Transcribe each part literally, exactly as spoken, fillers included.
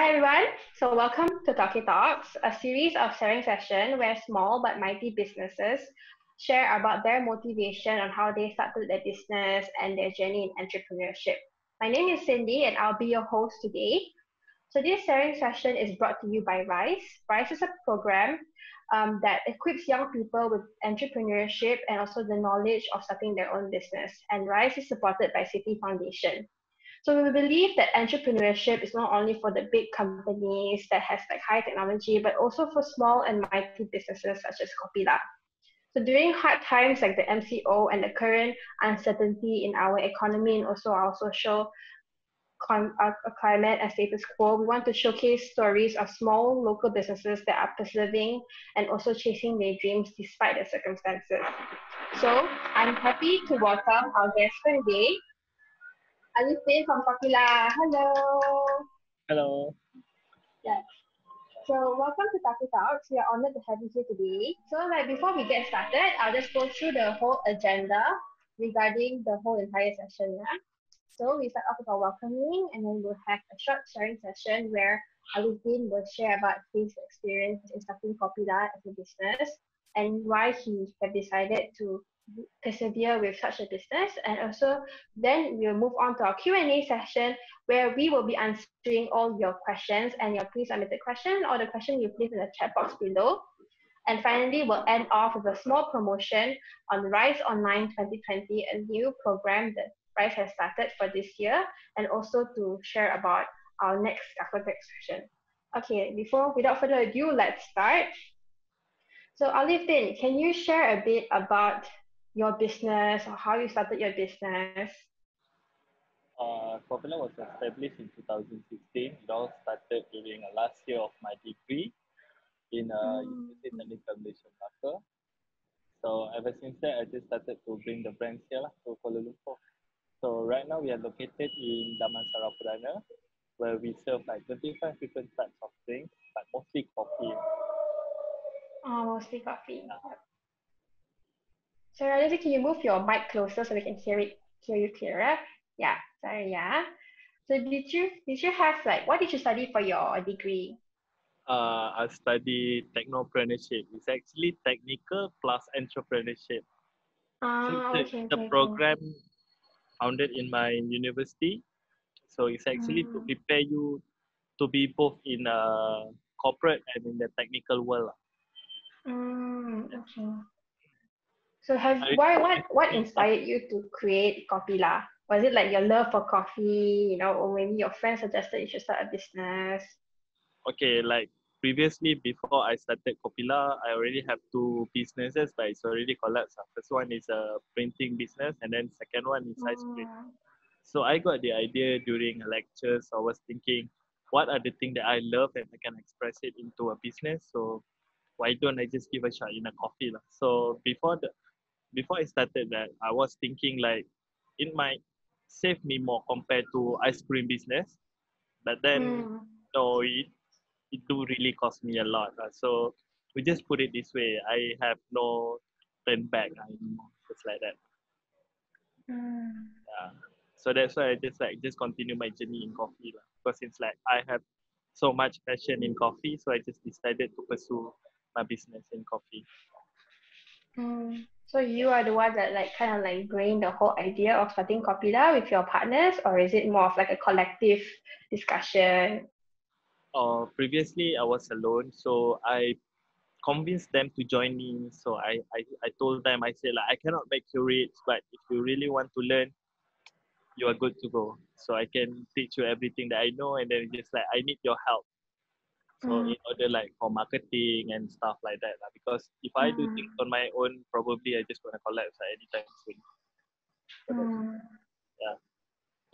Hi everyone, so welcome to Tauke Talks, a series of sharing sessions where small but mighty businesses share about their motivation on how they started their business and their journey in entrepreneurship. My name is Cindy and I'll be your host today. So this sharing session is brought to you by RYSE. RYSE is a program um, that equips young people with entrepreneurship and also the knowledge of starting their own business. And RYSE is supported by Citi Foundation. So we believe that entrepreneurship is not only for the big companies that has like high technology, but also for small and mighty businesses such as Kopilah. So during hard times like the M C O and the current uncertainty in our economy and also our social climate and status quo, we want to showcase stories of small local businesses that are persevering and also chasing their dreams despite the circumstances. So I'm happy to welcome our guest today, Alifdin from Kopilah. Hello. Hello. Yeah. So welcome to Tauke Talks. We are honored to have you here today. So like before we get started, I'll just go through the whole agenda regarding the whole entire session. Yeah? So we start off with our welcoming, and then we'll have a short sharing session where Alifdin will share about his experience in starting Kopilah as a business and why he have decided to persevere with such a business, and also then we'll move on to our Q and A session where we will be answering all your questions and your pre-submitted question or the question you place in the chat box below. And finally, we'll end off with a small promotion on RYSE Online twenty twenty, a new program that RYSE has started for this year, and also to share about our next Tauke session. Okay, before without further ado, let's start. So Alifdin, can you share a bit about your business or how you started your business? Uh, Kopilah was established in two thousand sixteen. It all started during the last year of my degree in uh, mm. Citi Foundation, Malacca. So ever since that, I just started to bring the brands here lah, to Kuala Lumpur. So right now we are located in Damansara Perdana, where we serve like twenty-five different types of drinks, but mostly coffee. Oh, mostly coffee. Yeah. So Alifdin, can you move your mic closer so we can hear it, hear you clearer? Yeah, sorry, yeah. So did you did you have like what did you study for your degree? Uh, I studied technopreneurship. It's actually technical plus entrepreneurship. Ah, so okay. The, the okay, program okay. founded in my university, so it's actually mm. to prepare you to be both in a corporate and in the technical world. Mm, okay. So have why what what inspired you to create Kopilah? Was it like your love for coffee, you know, or maybe your friend suggested you should start a business? Okay, like previously before I started Kopilah, I already have two businesses, but it's already collapsed. First one is a printing business, and then second one is ice cream. Mm. So I got the idea during lectures. I was thinking, what are the things that I love and I can express it into a business? So why don't I just give a shot in a coffee lah? So before the Before I started that, I was thinking like it might save me more compared to ice cream business, but then mm. no, it it do really cost me a lot. Right? So we just put it this way: I have no turn back anymore, just like that. Mm. Yeah. So that's why I just like just continue my journey in coffee, lah. Because it's like I have so much passion in coffee, so I just decided to pursue my business in coffee. Mm. So you are the one that like kind of like brained the whole idea of starting Kopilah with your partners, or is it more of like a collective discussion? Uh, previously I was alone, so I convinced them to join me. So I, I, I told them, I said like, I cannot make you rich, but if you really want to learn, you are good to go. So I can teach you everything that I know, and then just like, I need your help. So mm. in order like for marketing and stuff like that, because if I do mm. things on my own, probably I just gonna collapse at any time soon. So mm. yeah.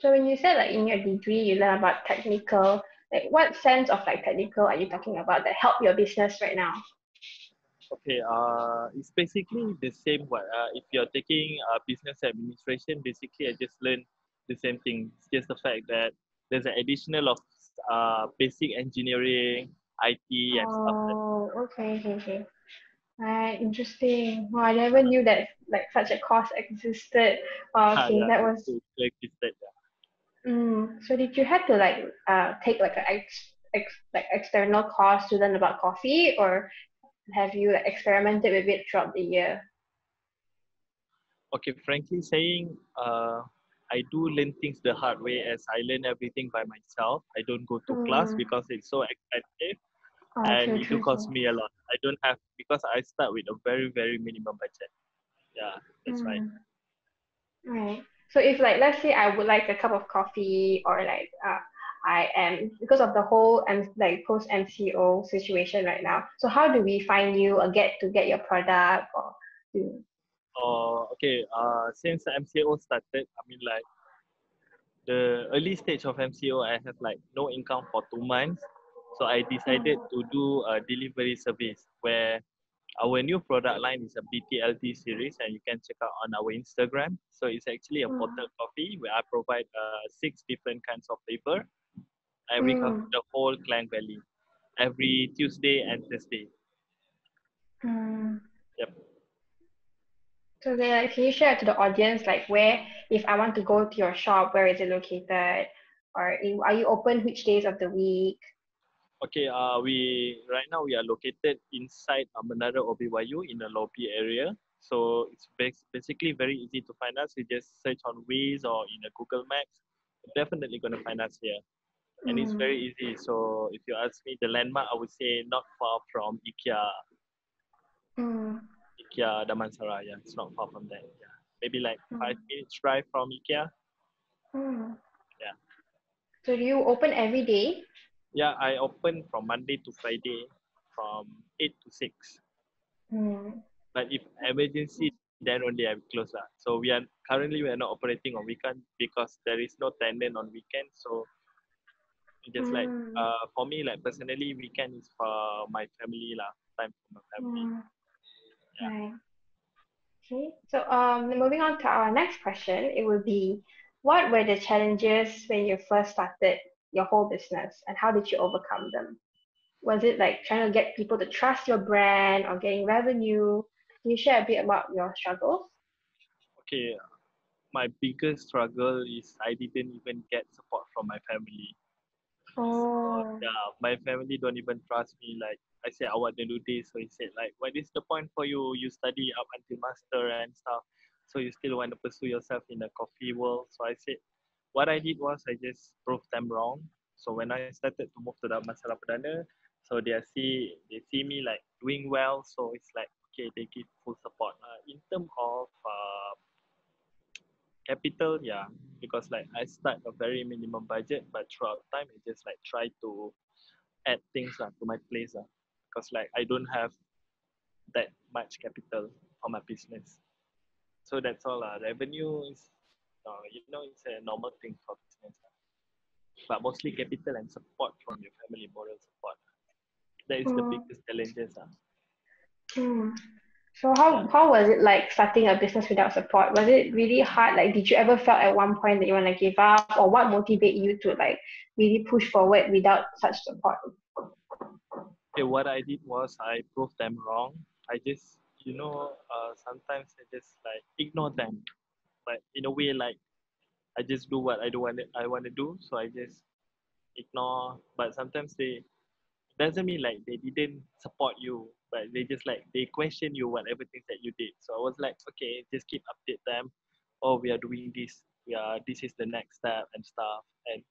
So when you said like in your degree you learn about technical, like what sense of like technical are you talking about that help your business right now? Okay, uh, it's basically the same what uh, if you're taking uh, business administration, basically I just learned the same thing. It's just the fact that there's an additional of Uh, basic engineering, I T, and oh, stuff like that. Okay, okay, okay. Alright, interesting. Well, I never knew that like such a course existed. Wow, okay, ah, yeah, that was. Existed, yeah. Mm, so did you have to like uh take like an ex like external course to learn about coffee, or have you like, experimented with it throughout the year? Okay, frankly saying, uh, I do learn things the hard way, as I learn everything by myself. I don't go to mm. class because it's so expensive. Oh, and true, it true, do cost true. me a lot. I don't have, because I start with a very, very minimum budget. Yeah, that's mm. right. Right. So if like, let's say I would like a cup of coffee, or like uh, I am, because of the whole M like post M C O situation right now. So how do we find you or get to get your product or do? Oh, okay. Uh, since the M C O started, I mean like the early stage of M C O, I have like no income for two months. So I decided to do a delivery service where our new product line is a B T L T series, and you can check out on our Instagram. So it's actually a mm. portal coffee where I provide uh, six different kinds of flavor, and we mm. cover the whole Klang Valley every Tuesday and Thursday. Mm. Yep. So then, can you share to the audience, like where, if I want to go to your shop, where is it located? Or are you open which days of the week? Okay, uh, we right now we are located inside Menara O B Y U in the lobby area. So it's basically very easy to find us. You just search on WYSE or in a Google Maps. You're definitely going to find us here. And mm. it's very easy. So if you ask me the landmark, I would say not far from IKEA. Mm. IKEA Damansara, yeah. It's not far from there. Yeah. Maybe like mm. five minutes drive from IKEA. Mm. Yeah. So do you open every day? Yeah, I open from Monday to Friday from eight to six. Mm. But if emergency, then only I close that. So we are currently we are not operating on weekend because there is no tenant on weekend. So just mm. like uh, for me, like personally, weekend is for my family lah, time for my family. Mm. Yeah. Right. Okay. So um, moving on to our next question, it would be, what were the challenges when you first started your whole business, and how did you overcome them? Was it like trying to get people to trust your brand or getting revenue? Can you share a bit about your struggles? Okay, my biggest struggle is I didn't even get support from my family. Oh. So, yeah, my family don't even trust me. Like I said, I want to do this. So he said like, what is the point for you? You study up until master and stuff. So you still want to pursue yourself in the coffee world. So I said, what I did was I just proved them wrong. So when I started to move to the Masala Perdana, so they see they see me like doing well. So it's like, okay, they give full support. Uh, in terms of uh, capital, yeah, because like I start a very minimum budget, but throughout time, I just like try to add things uh, to my place uh, because like I don't have that much capital for my business. So that's all. Uh, revenue is, Uh, you know, it's a normal thing for business, but mostly capital and support from your family, moral support. That is mm. the biggest challenges. Uh. Mm. So how, yeah. how was it like starting a business without support? Was it really hard? Like, did you ever felt at one point that you want to give up, or what motivated you to like really push forward without such support? Okay, what I did was I proved them wrong. I just, you know, uh, sometimes I just like ignore them. But in a way, like I just do what I do want. I want to do, so I just ignore. But sometimes they doesn't mean like they didn't support you, but they just like they question you whatever things that you did. So I was like, okay, just keep update them. Oh, we are doing this. Yeah, this is the next step and stuff. And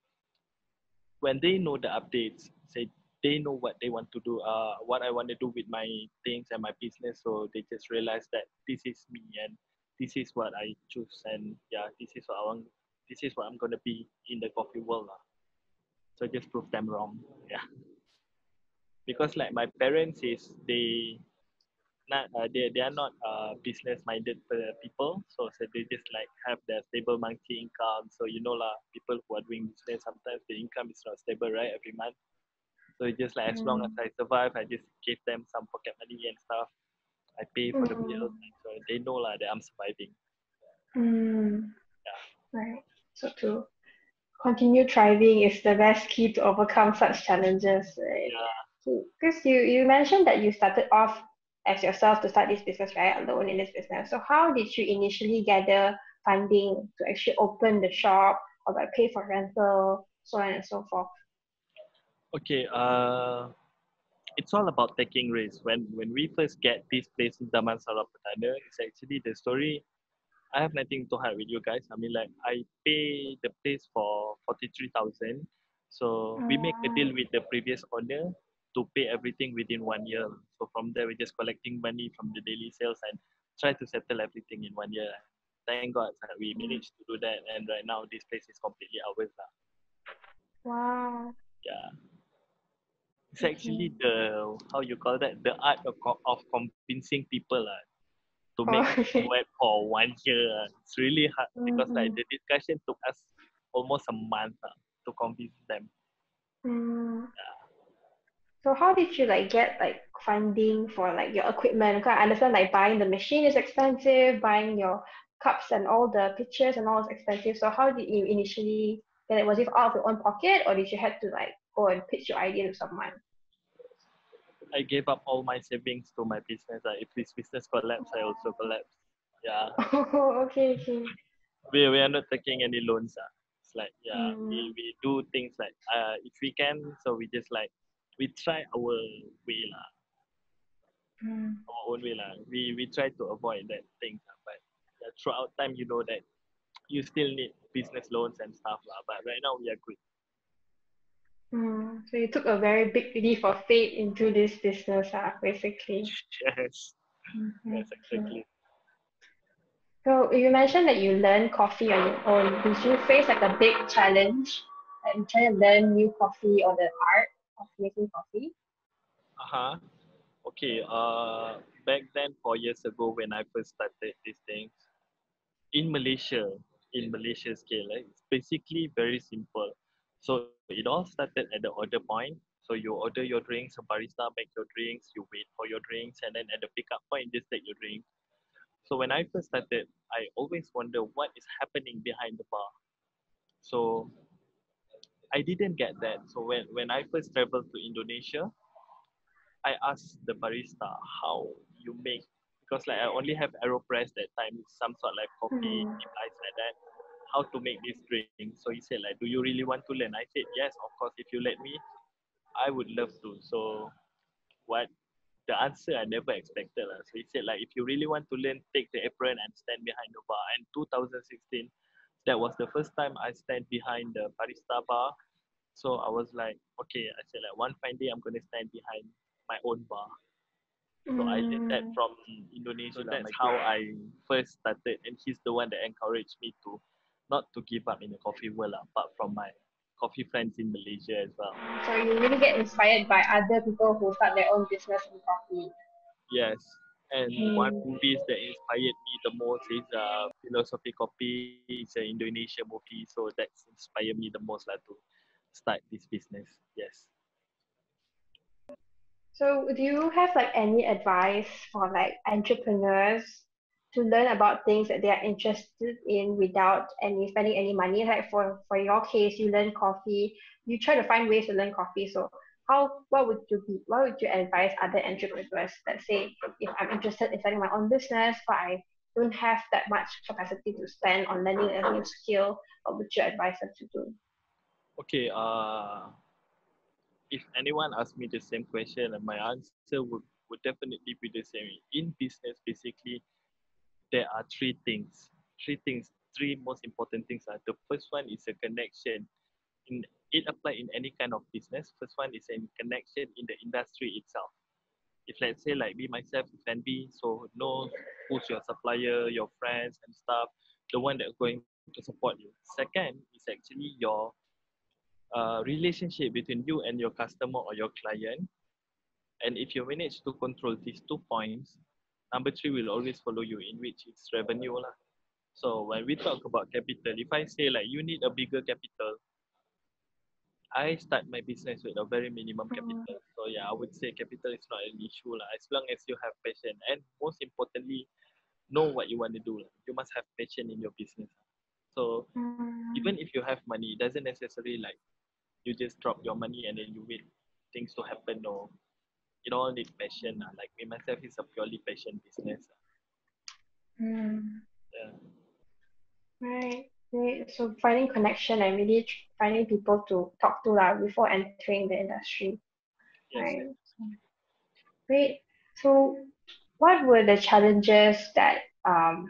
when they know the updates, say they know what they want to do. Uh, what I want to do with my things and my business. So they just realize that this is me and this is what I choose, and yeah, this is what I want, this is what I'm gonna be in the coffee world. Uh. So I just prove them wrong. Yeah. Because like my parents is they not uh, they they are not uh business minded people. So, so they just like have their stable monthly income. So you know lah, people who are doing business sometimes the income is not stable, right? Every month. So it's just like mm. as long as I survive, I just give them some pocket money and stuff. I pay for mm. the bills, so they know lah that I'm surviving. Mm. Yeah. Right. So to continue thriving is the best key to overcome such challenges, right? Yeah. Because you, you mentioned that you started off as yourself to start this business, right? Alone in this business. So how did you initially gather funding to actually open the shop or like pay for rental, so on and so forth? Okay, uh, it's all about taking risks. When when we first get this place in Damansara Perdana, it's actually the story. I have nothing to hide with you guys. I mean, like, I pay the place for forty-three thousand. So we make a deal with the previous owner to pay everything within one year. So from there, we're just collecting money from the daily sales and try to settle everything in one year. Thank God we managed to do that. And right now, this place is completely ours. Wow. Yeah. It's actually the, how you call that, the art of, of convincing people uh, to make oh. web for one year. Uh. It's really hard because mm-hmm. like the discussion took us almost a month uh, to convince them. Mm. Yeah. So how did you like get like funding for like your equipment? Because I understand like buying the machine is expensive, buying your cups and all the pictures and all is expensive. So how did you initially get it? Was it out of your own pocket or did you have to like go and pitch your idea to someone? I gave up all my savings to my business. Like, if this business collapse, I also collapse. Yeah. Oh, okay, okay. We, we are not taking any loans. Uh. It's like, yeah, mm. we, we do things like, uh, if we can, so we just like, we try our way, la. Mm. our own way. La. We, we try to avoid that thing. La. But yeah, throughout time, you know that you still need business loans and stuff. La. But right now, we are good. Mm, so you took a very big leap of faith into this business, uh, basically. Yes, mm-hmm. yes, exactly. So you mentioned that you learned coffee on your own. Did you face like a big challenge and trying to learn new coffee or the art of making coffee? Uh-huh. Okay, uh, back then, four years ago when I first started these things, in Malaysia, in Malaysia scale, eh, it's basically very simple. So it all started at the order point. So you order your drinks, a barista make your drinks, you wait for your drinks, and then at the pickup point, just take your drink. So when I first started, I always wonder what is happening behind the bar. So I didn't get that. So when, when I first traveled to Indonesia, I asked the barista how you make, because like I only have AeroPress that time, some sort of like coffee mm. device like that. How to make this drink. So he said like, do you really want to learn? I said, yes, of course, if you let me, I would love to. So what the answer I never expected. So he said like, if you really want to learn, take the apron and stand behind the bar. And two thousand sixteen, that was the first time I stand behind the barista bar. So I was like, okay, I said like one fine day, I'm going to stand behind my own bar. So mm. I did that from Indonesia. So that's how I first started. And he's the one that encouraged me to not to give up in the coffee world, apart from my coffee friends in Malaysia as well. So you really get inspired by other people who start their own business in coffee. Yes, and mm. one movie that inspired me the most is uh, Philosophy Coffee. It's an Indonesia movie, so that's inspired me the most lah, to start this business. Yes. So do you have like any advice for like entrepreneurs to learn about things that they are interested in without any spending any money? Like for, for your case, you learn coffee, you try to find ways to learn coffee. So how, what would you be, what would you advise other entrepreneurs that say, if I'm interested in starting my own business, but I don't have that much capacity to spend on learning a new skill, what would you advise them to do? Okay, uh, if anyone asked me the same question, my answer would, would definitely be the same. In business, basically, there are three things, three things, three most important things. The first one is a connection. In, it applies in any kind of business. First one is a connection in the industry itself. If let's say like me, myself, if N B, so know who's your supplier, your friends and stuff, the one that's going to support you. Second is actually your uh, relationship between you and your customer or your client. And if you manage to control these two points, number three will always follow you, in which it's revenue lah. So when we talk about capital, if I say like you need a bigger capital, I start my business with a very minimum capital. So yeah, I would say capital is not an issue lah, as long as you have passion and most importantly, know what you want to do lah. You must have passion in your business. So even if you have money, it doesn't necessarily like you just drop your money and then you wait things to happen. Or it all needs passion. Like me myself, is a purely passion business. Mm. Yeah. Right. So finding connection and really finding people to talk to lah before entering the industry. Right. Great. So what were the challenges that um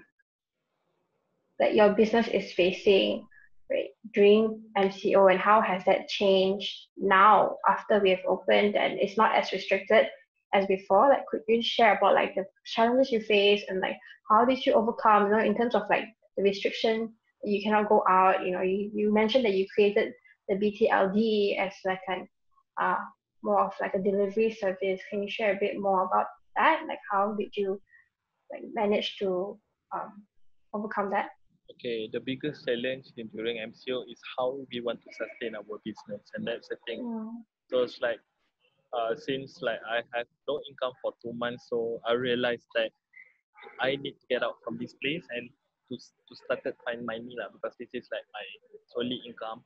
that your business is facing, right, during M C O, and how has that changed now after we have opened and it's not as restricted as before? Like, could you share about like the challenges you face and like how did you overcome, you know, in terms of like the restriction, you cannot go out, you know, you, you mentioned that you created the B T L D as like an uh more of like a delivery service. Can you share a bit more about that? Like, how did you like manage to um overcome that? Okay, the biggest challenge in during M C O is how we want to sustain our business, and that's the thing. Yeah. So it's like, uh, since like I have no income for two months, so I realized that I need to get out from this place and to to start to find money lah, because this is like my only income.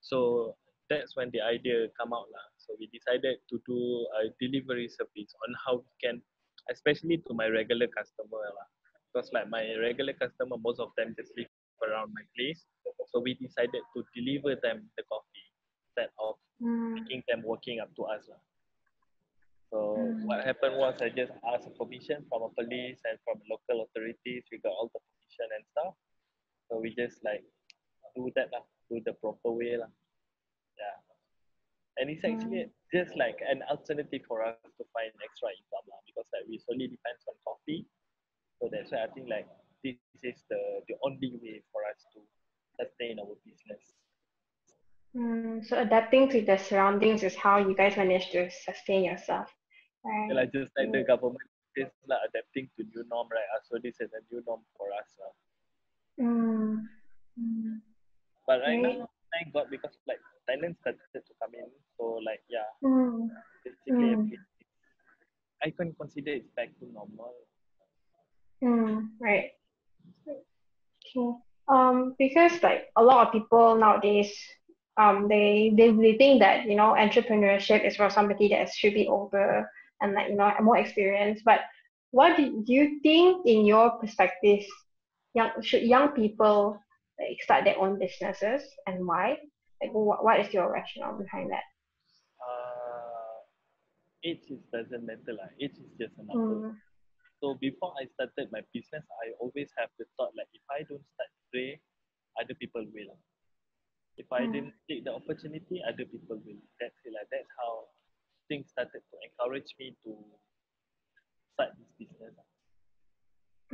So that's when the idea come out lah. So we decided to do a delivery service on how we can, especially to my regular customer lah. Because like my regular customer, most of them just live around my place. So we decided to deliver them the coffee instead of mm. making them walking up to us. So mm. what happened was I just asked permission from a police and from local authorities. We got all the permission and stuff. So we just like do that, do the proper way. Yeah. And it's actually mm. just like an alternative for us to find extra income because like we solely depend on coffee. So that's why I think like this is the, the only way for us to sustain our business. Mm, so adapting to the surroundings is how you guys manage to sustain yourself, right? Well, I just like the government is like adapting to new norm, right? So this is a new norm for us. Right? Mm. Mm. But right, right now, thank God, because like Thailand started to come in. So like, yeah, mm. basically, mm. I can consider it back to normal. Mm, right. Okay. Um, because like a lot of people nowadays, um, they, they they think that, you know, entrepreneurship is for somebody that should be older and like, you know, more experienced. But what do you think, in your perspective, young should young people like start their own businesses, and why? Like, what what is your rationale behind that? Uh, age doesn't matter lah. Age is just a number. Mm. So before I started my business, I always have the thought like, if I don't start today, other people will. If I mm. didn't take the opportunity, other people will. That's it, like that's how things started to encourage me to start this business.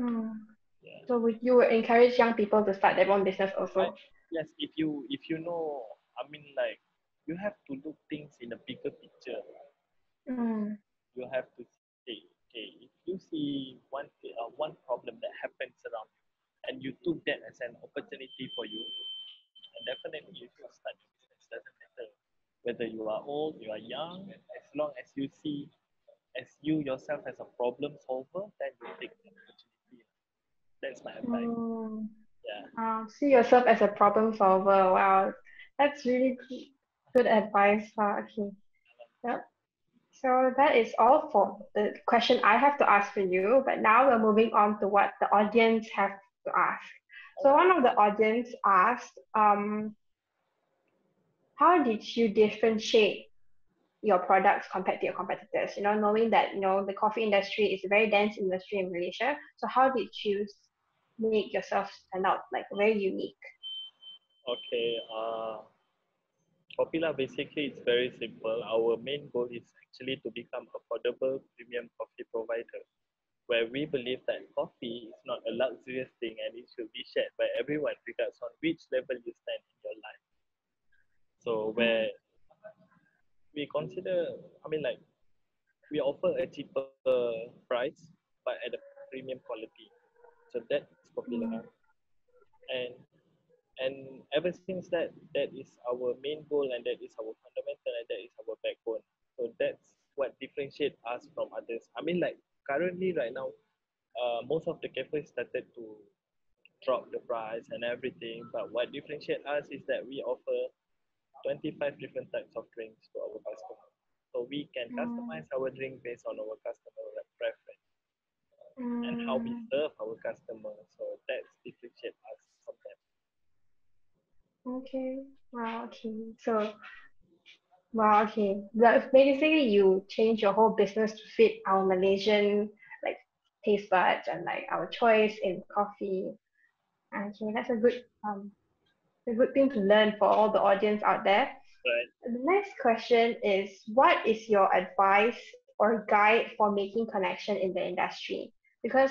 Mm. Yeah. So would you encourage young people to start their own business also? Like, yes, if you if you know, I mean, like you have to look things in a bigger picture. Right? Mm. You have to see. Okay, if you see one uh, one problem that happens around you and you took that as an opportunity for you, and definitely you should start your business. It doesn't matter whether you are old, you are young, as long as you see as you yourself as a problem solver, then you take the opportunity. That's my advice. Mm. Yeah. Uh, see yourself as a problem solver. Wow, that's really good advice. Uh, okay. Yep. So that is all for the question I have to ask for you, but now we're moving on to what the audience have to ask. So one of the audience asked, um, how did you differentiate your products compared to your competitors? You know, knowing that, you know, the coffee industry is a very dense industry in Malaysia. So how did you make yourself stand out, like very unique? Okay. Uh... Kopilah basically is very simple. Our main goal is actually to become affordable premium coffee provider, where we believe that coffee is not a luxurious thing and it should be shared by everyone regardless on which level you stand in your life. So where we consider, I mean like, we offer a cheaper price but at a premium quality. So that's Kopilah. And And ever since that, that is our main goal, and that is our fundamental, and that is our backbone. So that's what differentiates us from others. I mean, like currently right now, uh, most of the cafes started to drop the price and everything. But what differentiates us is that we offer twenty-five different types of drinks to our customers. So we can mm. customize our drink based on our customer preference mm. and how we serve our customers. So that's differentiates us from them. Okay. Wow. Okay. So, wow. Okay. But basically, you change your whole business to fit our Malaysian like taste buds and like our choice in coffee. Okay, that's a good um, a good thing to learn for all the audience out there. Right. The next question is, what is your advice or guide for making connection in the industry? Because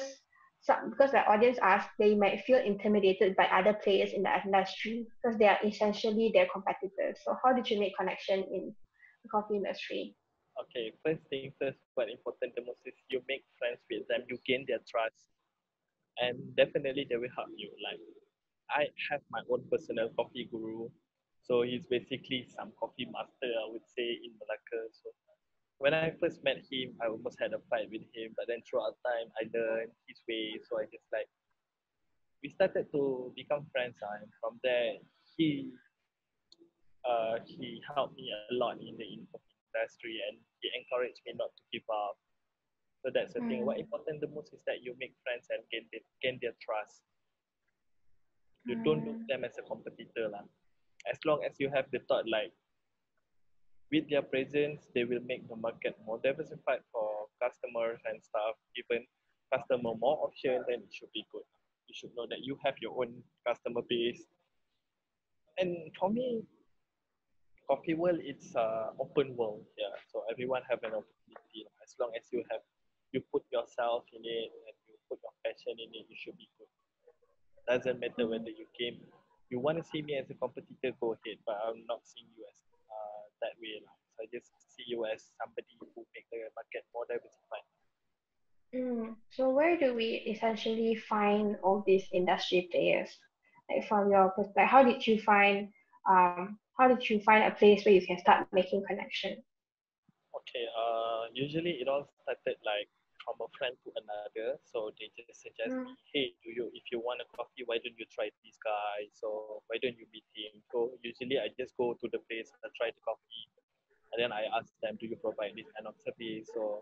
some, because the audience asked, they might feel intimidated by other players in the industry because they are essentially their competitors. So how did you make connection in the coffee industry? Okay, first thing first, what important the most is you make friends with them, you gain their trust, and definitely they will help you. Like, I have my own personal coffee guru. So he's basically some coffee master, I would say, in Malacca. So when I first met him, I almost had a fight with him. But then throughout time, I learned his way. So I just like, we started to become friends. And from there, he uh, he helped me a lot in the industry. And he encouraged me not to give up. So that's the mm. thing. What important the most is that you make friends and gain, gain their trust. You mm. don't look them as a competitor lah. As long as you have the thought like, with their presence, they will make the market more diversified for customers and stuff. Given customer more options, then it should be good. You should know that you have your own customer base. And for me, coffee world, it's a open world. Yeah, so everyone have an opportunity. As long as you have, you put yourself in it and you put your passion in it, you should be good. Doesn't matter whether you came. You want to see me as a competitor, go ahead, but I'm not seeing you as uh, that way. Like. So I just see you as somebody who make the market more diversified. Mm. So where do we essentially find all these industry players? Like from your perspective, how did you find um how did you find a place where you can start making connection? Okay, uh usually it all started like from a friend to another, so they just suggest mm. me, hey, do you, if you want a coffee, why don't you try this guy? So why don't you meet him? So usually I just go to the place, I try the coffee, and then I ask them, do you provide this kind of service? So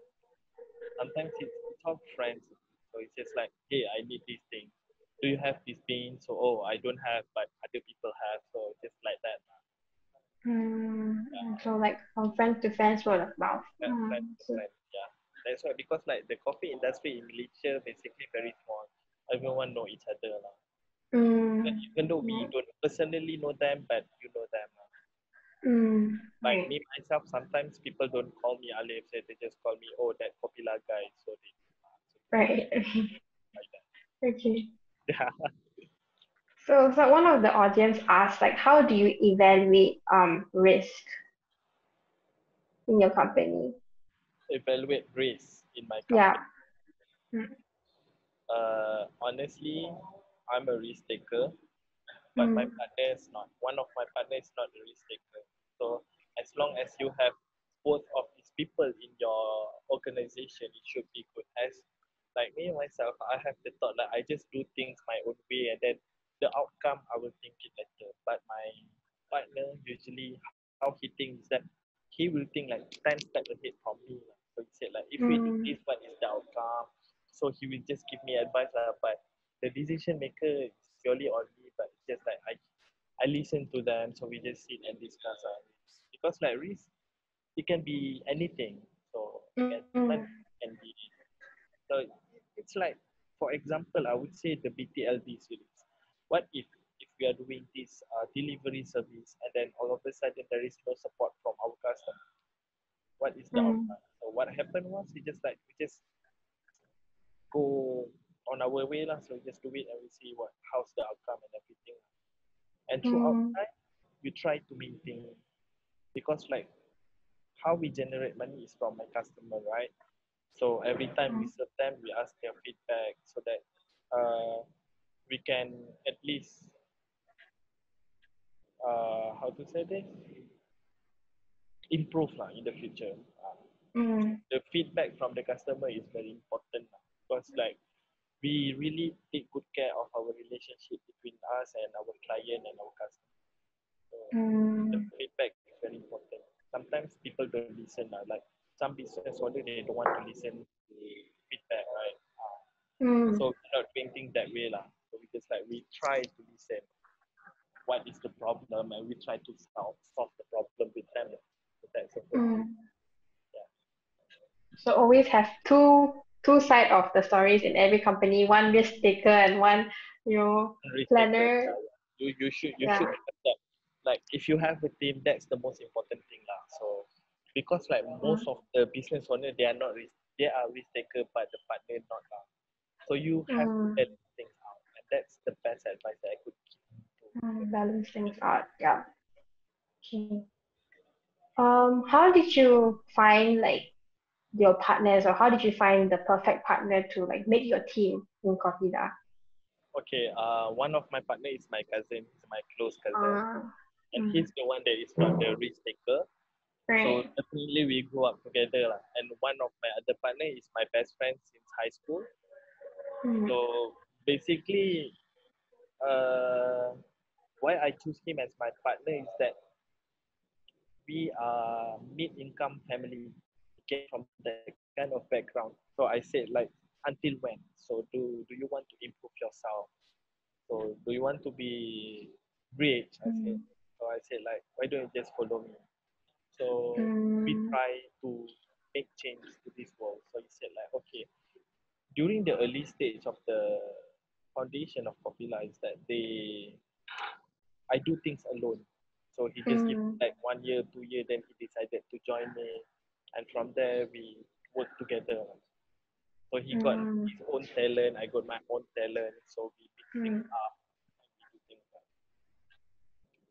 sometimes it's, it's all friends, so it's just like, hey, I need this thing. Do you have this bean? So oh, I don't have, but other people have, so just like that. Mm. Yeah. So like from friend to friends, word of mouth. Yeah, mm. friend to friend. That's why, because like the coffee industry in Malaysia basically very small. Everyone know each other lah. Mm. Even though we mm. don't personally know them, but you know them lah. Mm. Like me myself, sometimes people don't call me Alif, they just call me, oh, that Kopilah guy. So they right. Like that. Okay. Yeah. So, so one of the audience asked, like, how do you evaluate um risk in your company? Evaluate risk in my company. Yeah. Uh, honestly, I'm a risk taker, but mm. my partner is not. One of my partners is not a risk taker. So as long as you have both of these people in your organization, it should be good. As like me myself, I have the thought that I just do things my own way, and then the outcome I will think it later. But my partner usually how he thinks is that he will think like ten steps ahead from me. So he said like, if mm. we do this, what is the outcome? So he will just give me advice, but the decision maker is purely on me. But it's just like I, I listen to them. So we just sit and discuss. Because like risk, it can be anything. So it can, it can be. So it's like, for example, I would say the B T L T series. What if if we are doing this uh, delivery service and then all of a sudden there is no support from our customer? What is the mm. outcome? So what happened was we just like, we just go on our way lah. So we just do it and we see what, how's the outcome and everything. And throughout mm. time, we try to maintain, because like how we generate money is from my customer, right? So every time mm. we serve them, we ask their feedback so that uh, we can at least Uh, how to say this? Improve lah in the future. Uh, mm. The feedback from the customer is very important lah, because like we really take good care of our relationship between us and our client and our customer. So mm. the feedback is very important. Sometimes people don't listen lah. Like some business owner, they don't want to listen to feedback, right? Uh, mm. So we're not doing things that way lah. So we just like we try to listen. What is the problem? problem and we try to solve, solve the problem with them. So that's a problem. Mm. Yeah. So always have two two sides of the stories in every company, one risk taker and one, you know, planner. You, you should you yeah. should have that. Like if you have a team, that's the most important thing lah. So because like mm. most of the business owner, they are not risk, they are risk taker, but the partner not lah. So you have mm. to balance things out, and that's the best advice that I could give. Mm, balance things out, yeah. Okay. Um, how did you find like your partners, or how did you find the perfect partner to like make your team in Kopilah? Okay, uh, one of my partner is my cousin, my close cousin, uh, and mm. he's the one that is not the risk taker. Right. So definitely we grew up together lah. And one of my other partner is my best friend since high school. Mm. So basically, uh, why I choose him as my partner is that we are mid-income family, came from that kind of background. So I said like, until when? So do, do you want to improve yourself? So do you want to be rich? I mm. said. So I said like, why don't you just follow me? So mm. we try to make changes to this world. So he said like, okay, during the early stage of the foundation of Kopilah is that they, I do things alone. So he just mm. gave like one year, two year, then he decided to join me. And from there, we worked together. So he got mm. his own talent, I got my own talent. So we picked mm. things up.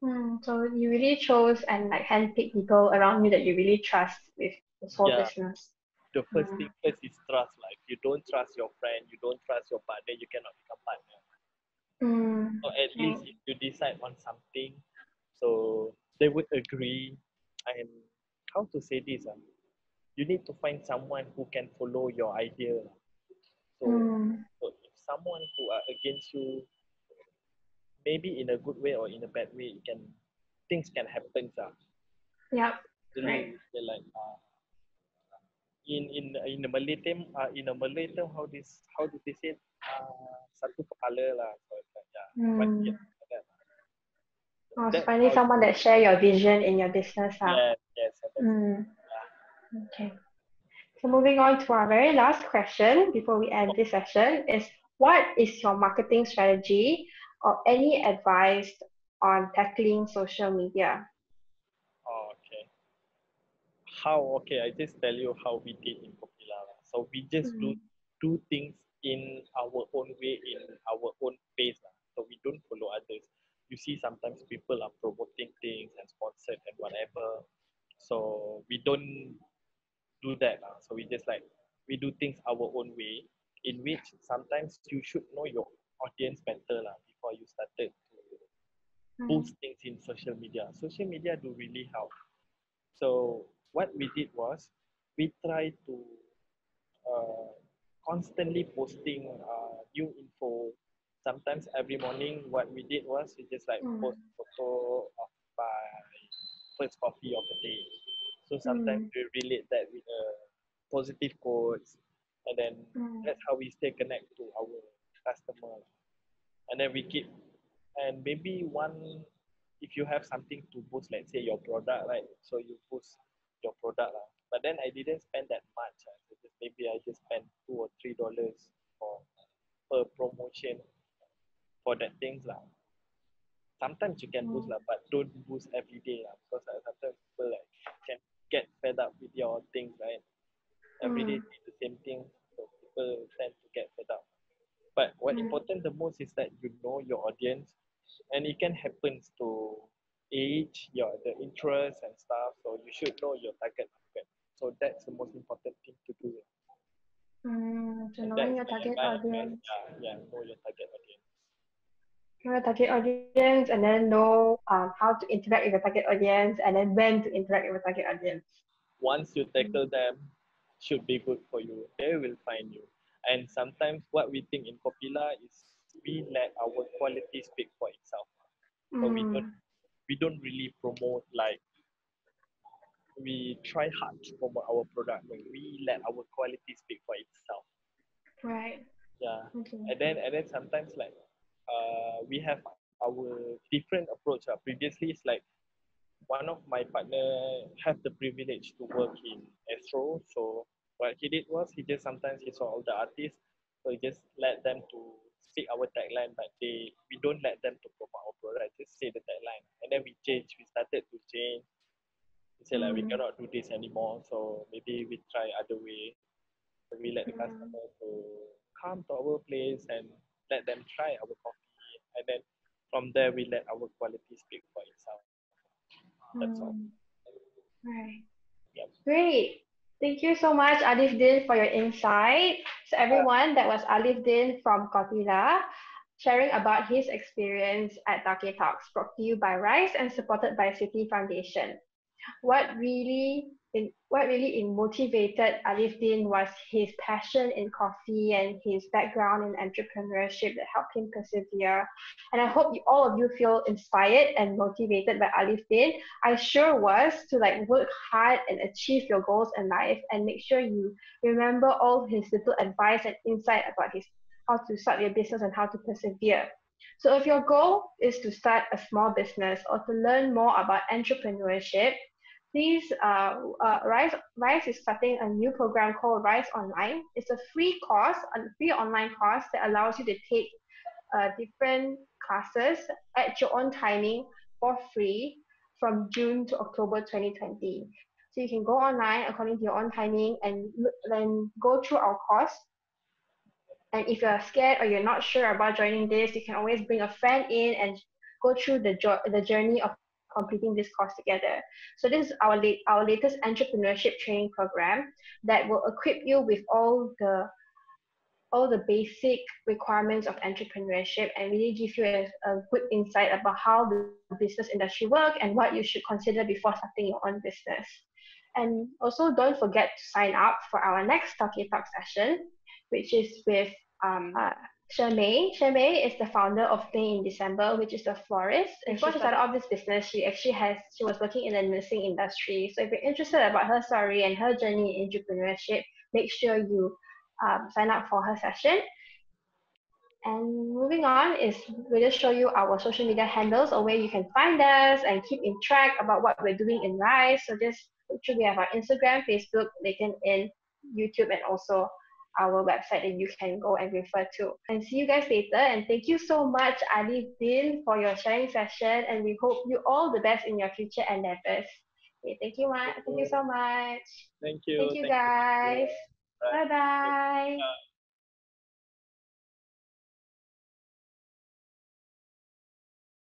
Mm, so you really chose and like handpicked people around you that you really trust with this whole yeah. business. The first mm. thing first is trust. Like you don't trust your friend, you don't trust your partner, you cannot become partner. Mm. So at okay. least if you decide on something, so they would agree. And how to say this? Uh, you need to find someone who can follow your idea. So, mm. so if someone who are against you, maybe in a good way or in a bad way, it can things can happen. Uh. Yeah. You know, right. Like uh, in in in the Malay term, uh, in a Malay term, how this how do they say? Uh, satu kepala lah. So, yeah. Mm. But, yeah. Oh, so finally someone that share your vision in your business. Huh? Yes, yes. Mm. Yeah. Okay. So moving on to our very last question before we end this session is, what is your marketing strategy or any advice on tackling social media? Oh, okay. How, okay, I just tell you how we did in Kopilah. So we just mm. do, do things in our own way, in our own pace. So we don't follow others. You see, sometimes people are promoting things and sponsored and whatever. So we don't do that. Uh. So we just like, we do things our own way, in which sometimes you should know your audience better uh, before you started to post things in social media. Social media do really help. So what we did was, we tried to uh, constantly posting uh, new info. Sometimes every morning, what we did was we just like mm. post photo of my first coffee of the day. So sometimes mm. we relate that with a positive quotes, and then mm. that's how we stay connected to our customer. And then we keep, and maybe one, if you have something to post, let's say your product, right? So you post your product. Lah. But then I didn't spend that much. Right? So maybe I just spent two or three dollars for per promotion. For that things lah. Sometimes you can mm. boost lah, but don't boost every day lah, because uh, sometimes people like can get fed up with your things, right? Every mm. day do the same thing, so people tend to get fed up. But what mm. important the most is that you know your audience, and it can happen to age, your the interests and stuff. So you should know your target market. So that's the most important thing to do. Mm, to know your target audience. Yeah, yeah, know your target audience. Your target audience, and then know um, how to interact with the target audience, and then when to interact with the target audience. Once you tackle them, should be good for you. They will find you. And sometimes what we think in Kopilah is we let our quality speak for itself. So mm. we don't we don't really promote, like we try hard to promote our product, but we let our quality speak for itself. Right. Yeah. Okay. And then and then sometimes like Uh, we have our different approach. Uh, previously, it's like one of my partner had the privilege to work in Astro. So what he did was he just sometimes he saw all the artists. So he just let them to say our tagline, but they we don't let them to promote our product. Just say the tagline. And then we changed. We started to change. We said like, mm. we cannot do this anymore. So maybe we try other way. So we let the mm. customer to come to our place and let them try our coffee. And then from there, we let our quality speak for itself. That's all. Right. Yep. Great. Thank you so much, Alifdin, for your insight. So everyone, that was Alifdin from Kopilah, sharing about his experience at Tauke Talks, brought to you by RYSE and supported by Citi Foundation. What really, in, what really motivated Alifdin was his passion in coffee and his background in entrepreneurship that helped him persevere. And I hope you, all of you feel inspired and motivated by Alifdin. I sure was, to like work hard and achieve your goals in life, and make sure you remember all his little advice and insight about his how to start your business and how to persevere. So if your goal is to start a small business or to learn more about entrepreneurship, please, uh, uh, RYSE, RYSE is starting a new program called RYSE Online. It's a free course, a free online course that allows you to take uh, different classes at your own timing for free from June to October twenty twenty. So you can go online according to your own timing and then go through our course. And if you're scared or you're not sure about joining this, you can always bring a friend in and go through the, jo the journey of completing this course together. So this is our, late, our latest entrepreneurship training program that will equip you with all the, all the basic requirements of entrepreneurship and really give you a, a good insight about how the business industry works and what you should consider before starting your own business. And also don't forget to sign up for our next Tauke Talk session, which is with um, uh, Shermay. Shermay is the founder of Thing in December, which is a florist. And before she started off this business, she actually has, she was working in the nursing industry. So if you're interested about her story and her journey in entrepreneurship, make sure you um, sign up for her session. And moving on is we'll just show you our social media handles or where you can find us and keep in track about what we're doing in RYSE. So just make sure we have our Instagram, Facebook, LinkedIn, YouTube, and also our website that you can go and refer to. And see you guys later. And thank you so much, Alifdin, for your sharing session. And we hope you all the best in your future endeavors. Okay, thank you, Ma. Thank you so much. Thank you. Thank you, thank guys. You. Bye bye. Bye.